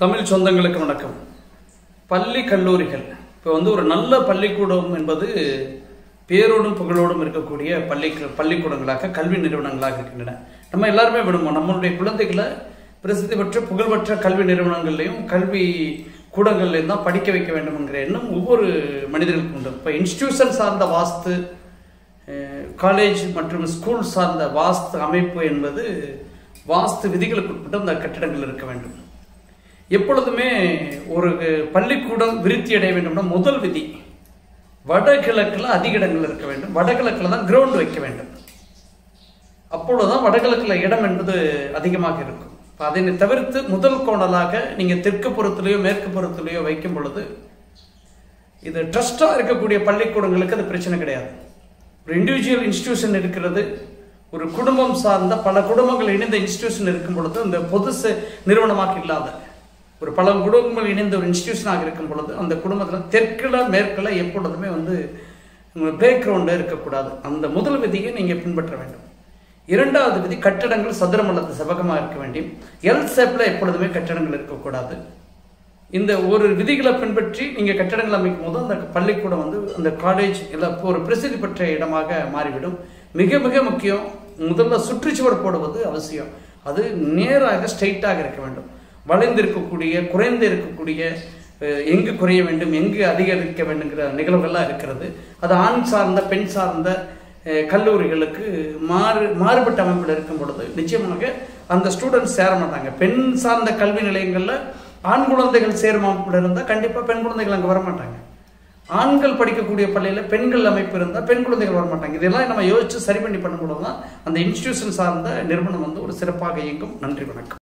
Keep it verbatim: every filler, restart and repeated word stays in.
தமிழ் சொந்தங்களுக்கு வணக்கம். பள்ளி கல்லூரிகள் இப்போ வந்து ஒரு நல்ல பள்ளிக்கூடம் என்பது பேரோடும் புகழோடும் இருக்கக்கூடிய பள்ளி பள்ளிக்கூடங்களாக கல்வி நிறுவனங்களாக இருக்கின்றன. நம்ம எல்லாருமே விரும்புவோம் நம்மளுடைய குழந்தைகளை பிரசித்தி பெற்ற புகழ்பெற்ற கல்வி நிறுவனங்கள்லையும் கல்வி கூடங்கள்லையும் தான் படிக்க வைக்க வேண்டும் என்கிற எண்ணம் ஒவ்வொரு மனிதர்களுக்கு உண்டு. இப்போ இன்ஸ்டிடியூஷன் சார்ந்த வாஸ்து, காலேஜ் மற்றும் ஸ்கூல் சார்ந்த வாஸ்து அமைப்பு என்பது வாஸ்து விதிகளுக்கு உட்பட்டு அந்த கட்டிடங்கள் இருக்க வேண்டும். எப்பொழுதுமே ஒரு பள்ளிக்கூடம் விருத்தி அடைய வேண்டும்னா முதல் விதி வடகிழக்கில் அதிக இடங்கள் இருக்க வேண்டும். வடகிழக்கில் தான் கிரவுண்ட் வைக்க வேண்டும். அப்பொழுதுதான் வடகிழக்கில் இடம் என்பது அதிகமாக இருக்கும். அதனை தவிர்த்து முதல் கோணலாக நீங்கள் தெற்கு புறத்திலேயோ மேற்கு புறத்திலேயோ வைக்கும் பொழுது இது ட்ரஸ்டாக இருக்கக்கூடிய பள்ளிக்கூடங்களுக்கு அது பிரச்சனை கிடையாது. ஒரு இண்டிவிஜுவல் இன்ஸ்டிடியூஷன் இருக்கிறது, ஒரு குடும்பம் சார்ந்த பல குடும்பங்கள் இணைந்த இன்ஸ்டிடியூஷன் இருக்கும் பொழுது இந்த பொது நிறுவனமாக இல்லாத ஒரு பல குடும்பங்கள் இணைந்த ஒரு இன்ஸ்டிடியூஷனாக இருக்கும் பொழுது அந்த குடும்பத்தில் தெற்கில் மேற்கில் எப்பொழுதுமே வந்து பிளே கிரவுண்டு இருக்கக்கூடாது. அந்த முதல் விதியை நீங்கள் பின்பற்ற வேண்டும். இரண்டாவது விதி, கட்டிடங்கள் சதுரம் அல்லது செவ்வகமாக இருக்க வேண்டும். எல் ஷேப்பில் எப்பொழுதுமே கட்டிடங்கள் இருக்கக்கூடாது. இந்த ஒரு விதிகளை பின்பற்றி நீங்கள் கட்டிடங்கள் அமைக்கும் போது அந்த பள்ளிக்கூடம் வந்து அந்த காலேஜ் எல்லாம் ஒரு பிரசித்தி பெற்ற இடமாக மாறிவிடும். மிக மிக முக்கியம், முதல்ல சுற்றுச்சுவர் போடுவது அவசியம். அது நேராக ஸ்ட்ரைட்டாக இருக்க வேண்டும். வளைந்து இருக்கக்கூடிய, குறைந்து இருக்கக்கூடிய, எங்கு குறைய வேண்டும் எங்கு அதிகரிக்க வேண்டுங்கிற நிகழ்வுகள்லாம் இருக்கிறது. அது ஆண் சார்ந்த பெண் சார்ந்த கல்லூரிகளுக்கு மாறு மாறுபட்ட அமைப்பில் இருக்கும் பொழுது நிச்சயமாக அந்த ஸ்டூடெண்ட்ஸ் சேர மாட்டாங்க. பெண் சார்ந்த கல்வி நிலையங்களில் ஆண் குழந்தைகள் சேரும் அமைப்பில் இருந்தால் கண்டிப்பாக பெண் குழந்தைகள் அங்கே வரமாட்டாங்க. ஆண்கள் படிக்கக்கூடிய பள்ளியில் பெண்கள் அமைப்பு இருந்தால் பெண் குழந்தைகள் வரமாட்டாங்க. இதெல்லாம் நம்ம யோசித்து சரி பண்ணி பண்ணும் பொழுது தான் அந்த இன்ஸ்டிடியூஷன் சார்ந்த நிறுவனம் வந்து ஒரு சிறப்பாக இயங்கும். நன்றி, வணக்கம்.